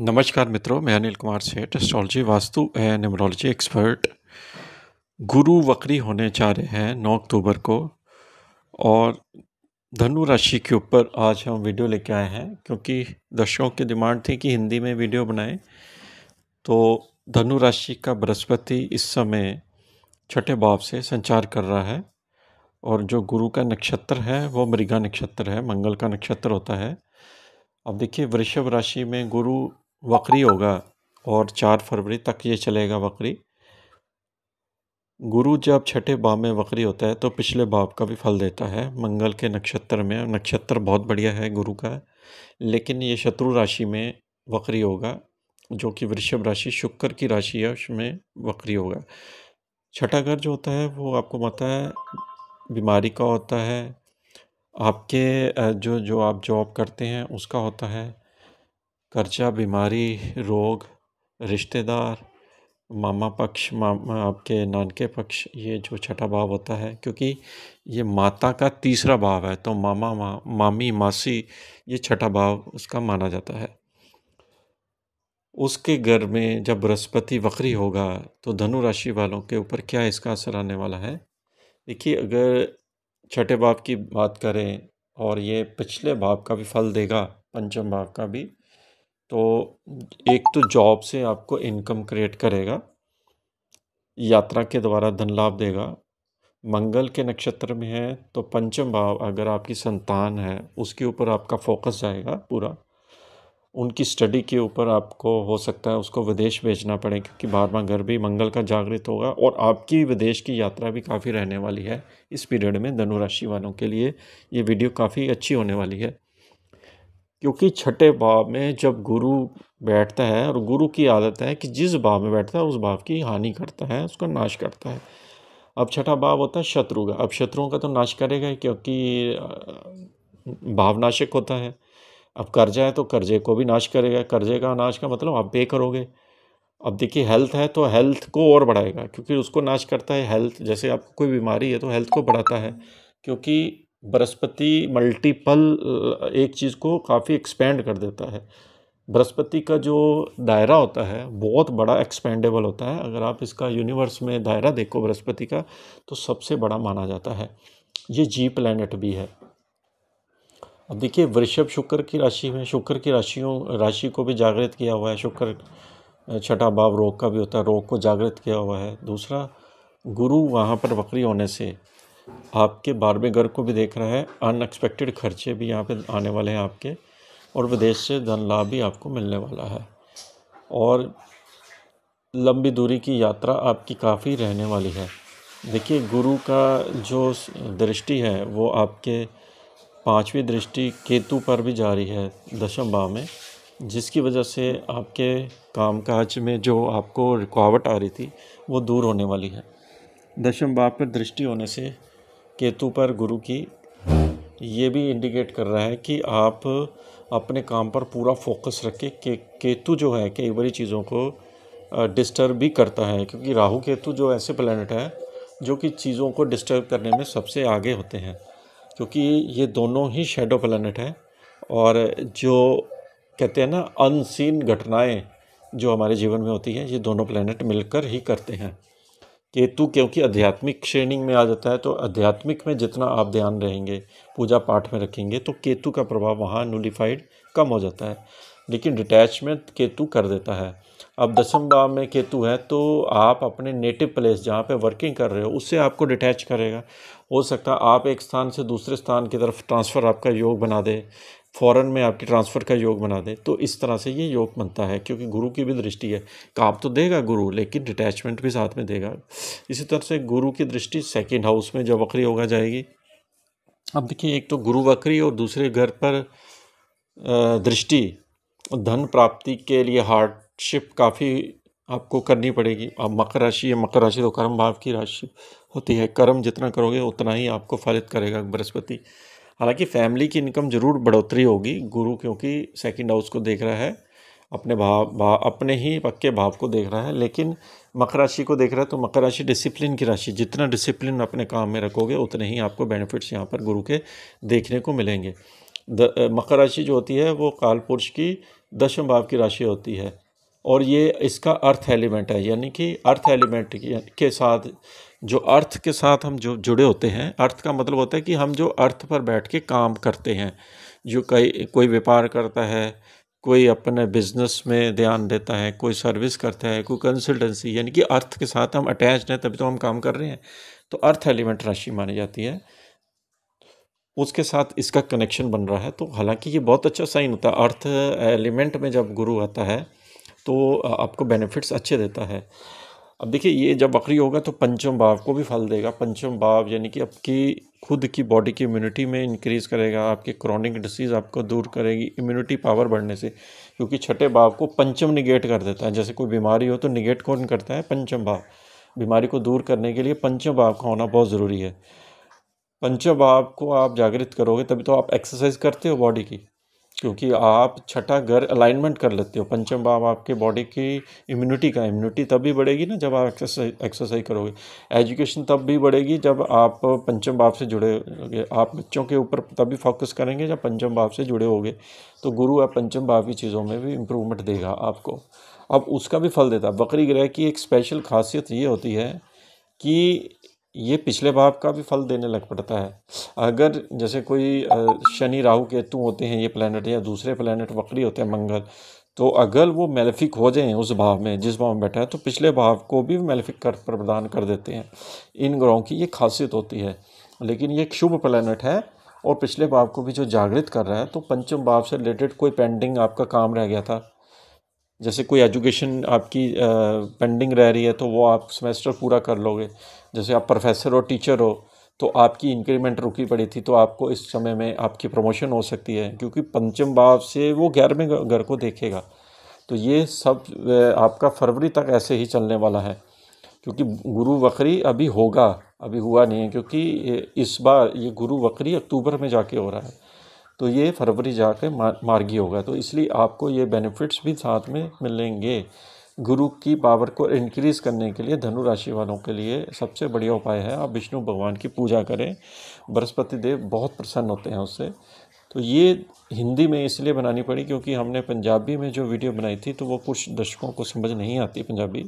नमस्कार मित्रों, मैं Anil Kumar Seth astrology vastu and numerology expert. गुरु वक्री होने जा रहे हैं 9 अक्टूबर को और धनु राशि के ऊपर आज हम वीडियो लेके आए हैं क्योंकि दर्शकों की डिमांड थी कि हिंदी में वीडियो बनाएं। तो धनु राशि का बृहस्पति इस समय छठे भाव से संचार कर रहा है और जो गुरु का नक्षत्र है वो मृगा नक्षत्र है, मंगल का नक्षत्र होता है। अब देखिए, वृषभ राशि में गुरु वक्री होगा और 4 फरवरी तक ये चलेगा वक्री। गुरु जब छठे भाव में वक्री होता है तो पिछले भाव का भी फल देता है मंगल के नक्षत्र में। नक्षत्र बहुत बढ़िया है गुरु का, लेकिन ये शत्रु राशि में वक्री होगा जो कि वृषभ राशि शुक्र की राशि है, उसमें वक्री होगा। छठा घर जो होता है वो आपको पता है बीमारी का होता है, आपके जो आप जॉब करते हैं उसका होता है, कर्जा, बीमारी, रोग, रिश्तेदार, मामा पक्ष, आपके नानके पक्ष, ये जो छठा भाव होता है क्योंकि ये माता का तीसरा भाव है तो मामा, मामी, मासी, ये छठा भाव उसका माना जाता है। उसके घर में जब बृहस्पति वक्री होगा तो धनु राशि वालों के ऊपर क्या इसका असर आने वाला है। देखिए, अगर छठे भाव की बात करें और ये पिछले भाव का भी फल देगा, पंचम भाव का भी, तो एक तो जॉब से आपको इनकम क्रिएट करेगा, यात्रा के द्वारा धन लाभ देगा। मंगल के नक्षत्र में है तो पंचम भाव अगर आपकी संतान है उसके ऊपर आपका फोकस जाएगा पूरा, उनकी स्टडी के ऊपर। आपको हो सकता है उसको विदेश भेजना पड़े क्योंकि 12वां घर भी मंगल का जागृत होगा और आपकी विदेश की यात्रा भी काफ़ी रहने वाली है इस पीरियड में। धनु राशि वालों के लिए ये वीडियो काफ़ी अच्छी होने वाली है क्योंकि छठे भाव में जब गुरु बैठता है, और गुरु की आदत है कि जिस भाव में बैठता है उस भाव की हानि करता है, उसका नाश करता है। अब छठा भाव होता है शत्रु का, अब शत्रुओं का तो नाश करेगा क्योंकि भावनाशक होता है। अब कर्जा है तो कर्जे को भी नाश करेगा, कर्जे का नाश का मतलब आप पे करोगे। अब देखिए, हेल्थ है तो हेल्थ को और बढ़ाएगा क्योंकि उसको नाश करता है हेल्थ। जैसे आपको कोई बीमारी है तो हेल्थ को बढ़ाता है क्योंकि बृहस्पति मल्टीपल एक चीज़ को काफ़ी एक्सपेंड कर देता है। बृहस्पति का जो दायरा होता है बहुत बड़ा एक्सपेंडेबल होता है। अगर आप इसका यूनिवर्स में दायरा देखो बृहस्पति का तो सबसे बड़ा माना जाता है, ये जी प्लैनेट भी है। अब देखिए, वृषभ शुक्र की राशि में, शुक्र की राशि को भी जागृत किया हुआ है। शुक्र छठा भाव रोग का भी होता है, रोग को जागृत किया हुआ है। दूसरा, गुरु वहाँ पर वक्री होने से आपके 12वें घर को भी देख रहा है, अनएक्सपेक्टेड खर्चे भी यहाँ पे आने वाले हैं आपके, और विदेश से धन लाभ भी आपको मिलने वाला है और लंबी दूरी की यात्रा आपकी काफ़ी रहने वाली है। देखिए, गुरु का जो दृष्टि है वो आपके 5वीं दृष्टि केतु पर भी जारी है 10वें भाव में, जिसकी वजह से आपके कामकाज में जो आपको रुकावट आ रही थी वो दूर होने वाली है। 10वें भाव पर दृष्टि होने से केतु पर गुरु की, ये भी इंडिकेट कर रहा है कि आप अपने काम पर पूरा फोकस रखें। केतु जो है कई बड़ी चीज़ों को डिस्टर्ब भी करता है क्योंकि राहु केतु जो ऐसे प्लैनेट है जो कि चीज़ों को डिस्टर्ब करने में सबसे आगे होते हैं क्योंकि ये दोनों ही शेडो प्लैनेट हैं। और जो कहते हैं ना, अनसीन घटनाएं जो हमारे जीवन में होती हैं ये दोनों प्लैनेट मिलकर ही करते हैं। केतु क्योंकि आध्यात्मिक श्रेणी में आ जाता है तो आध्यात्मिक में जितना आप ध्यान रहेंगे, पूजा पाठ में रखेंगे तो केतु का प्रभाव वहाँ नूलीफाइड कम हो जाता है, लेकिन डिटैचमेंट केतु कर देता है। अब 10वें भाव में केतु है तो आप अपने नेटिव प्लेस जहाँ पे वर्किंग कर रहे हो उससे आपको डिटैच करेगा। हो सकता है आप एक स्थान से दूसरे स्थान की तरफ ट्रांसफ़र आपका योग बना दे, फॉरेन में आपकी ट्रांसफ़र का योग बना दे। तो इस तरह से ये योग बनता है क्योंकि गुरु की भी दृष्टि है, काम तो देगा गुरु लेकिन डिटैचमेंट भी साथ में देगा। इसी तरह से गुरु की दृष्टि 2nd हाउस में जब वक्री होगा जाएगी। अब देखिए, एक तो गुरु वक्री और दूसरे घर पर दृष्टि, धन प्राप्ति के लिए हार्डशिप काफ़ी आपको करनी पड़ेगी। अब मकर राशि है, मकर राशि तो कर्म भाव की राशि होती है, कर्म जितना करोगे उतना ही आपको फलित करेगा बृहस्पति। हालांकि फैमिली की इनकम ज़रूर बढ़ोतरी होगी, गुरु क्योंकि 2nd हाउस को देख रहा है, अपने अपने ही पक्के भाव को देख रहा है, लेकिन मकर राशि को देख रहा है तो मकर राशि डिसिप्लिन की राशि, जितना डिसिप्लिन अपने काम में रखोगे उतने ही आपको बेनिफिट्स यहाँ पर गुरु के देखने को मिलेंगे। मकर राशि जो होती है वो काल पुरुष की दशम भाव की राशि होती है और ये इसका अर्थ एलिमेंट है, यानी कि अर्थ एलिमेंट के साथ जो अर्थ के साथ हम जो जुड़े होते हैं, अर्थ का मतलब होता है कि हम जो अर्थ पर बैठ के काम करते हैं, जो कोई व्यापार करता है, कोई अपने बिजनेस में ध्यान देता है, कोई सर्विस करता है, कोई कंसल्टेंसी, यानी कि अर्थ के साथ हम अटैच्ड हैं तभी तो हम काम कर रहे हैं, तो अर्थ एलिमेंट राशि मानी जाती है, उसके साथ इसका कनेक्शन बन रहा है। तो हालांकि ये बहुत अच्छा साइन होता है, अर्थ एलिमेंट में जब गुरु आता है तो आपको बेनिफिट्स अच्छे देता है। अब देखिए ये जब वक्री होगा तो पंचम भाव को भी फल देगा। पंचम भाव यानी कि आपकी खुद की बॉडी की इम्यूनिटी में इंक्रीज़ करेगा, आपके क्रॉनिक डिसीज़ आपको दूर करेगी इम्यूनिटी पावर बढ़ने से, क्योंकि छठे भाव को पंचम निगेट कर देता है। जैसे कोई बीमारी हो तो निगेट कौन करता है? पंचम भाव। बीमारी को दूर करने के लिए पंचम भाव का होना बहुत ज़रूरी है। पंचम भाव को आप जागृत करोगे तभी तो आप एक्सरसाइज करते हो बॉडी की, क्योंकि आप छठा घर अलाइनमेंट कर लेते हो। पंचम भाव आपके बॉडी की इम्यूनिटी का, इम्यूनिटी तब भी बढ़ेगी ना जब आप एक्सरसाइज करोगे। एजुकेशन तब भी बढ़ेगी जब आप पंचम भाव से जुड़े होगे। आप बच्चों के ऊपर तभी फोकस करेंगे जब पंचम भाव से जुड़े होगे। तो गुरु आप पंचम भाव की चीज़ों में भी इम्प्रूवमेंट देगा आपको। अब उसका भी फल देता है। वक्री ग्रह की एक स्पेशल खासियत ये होती है कि ये पिछले भाव का भी फल देने लग पड़ता है। अगर जैसे कोई शनि राहु केतु होते हैं ये प्लेनेट, या दूसरे प्लेनेट वक्री होते हैं मंगल, तो अगर वो मेलेफिक हो जाएं उस भाव में जिस भाव में बैठा है तो पिछले भाव को भी मेलेफिक कर प्रदान कर देते हैं। इन ग्रहों की ये खासियत होती है। लेकिन ये एक शुभ प्लेनेट है और पिछले भाव को भी जो जागृत कर रहा है, तो पंचम भाव से रिलेटेड कोई पेंडिंग आपका काम रह गया था, जैसे कोई एजुकेशन आपकी पेंडिंग रह रही है तो वो आप सेमेस्टर पूरा कर लोगे। जैसे आप प्रोफेसर हो, टीचर हो, तो आपकी इंक्रीमेंट रुकी पड़ी थी, तो आपको इस समय में आपकी प्रमोशन हो सकती है, क्योंकि पंचम भाव से वो 11वें घर को देखेगा। तो ये सब आपका फरवरी तक ऐसे ही चलने वाला है, क्योंकि गुरु वक्री अभी होगा, अभी हुआ नहीं है, क्योंकि इस बार ये गुरु वक्री अक्टूबर में जाके हो रहा है, तो ये फरवरी जाके मार्गी होगा। तो इसलिए आपको ये बेनिफिट्स भी साथ में मिलेंगे। गुरु की पावर को इंक्रीज़ करने के लिए धनु राशि वालों के लिए सबसे बढ़िया उपाय है आप विष्णु भगवान की पूजा करें। बृहस्पति देव बहुत प्रसन्न होते हैं उससे। तो ये हिंदी में इसलिए बनानी पड़ी क्योंकि हमने पंजाबी में जो वीडियो बनाई थी तो वो कुछ दर्शकों को समझ नहीं आती पंजाबी,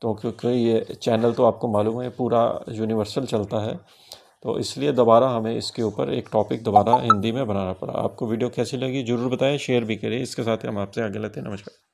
तो क्योंकि ये चैनल तो आपको मालूम है पूरा यूनिवर्सल चलता है, तो इसलिए दोबारा हमें इसके ऊपर एक टॉपिक दोबारा हिंदी में बनाना पड़ा। आपको वीडियो कैसी लगी ज़रूर बताएं, शेयर भी करें। इसके साथ हम आपसे आगे लेते हैं। नमस्कार।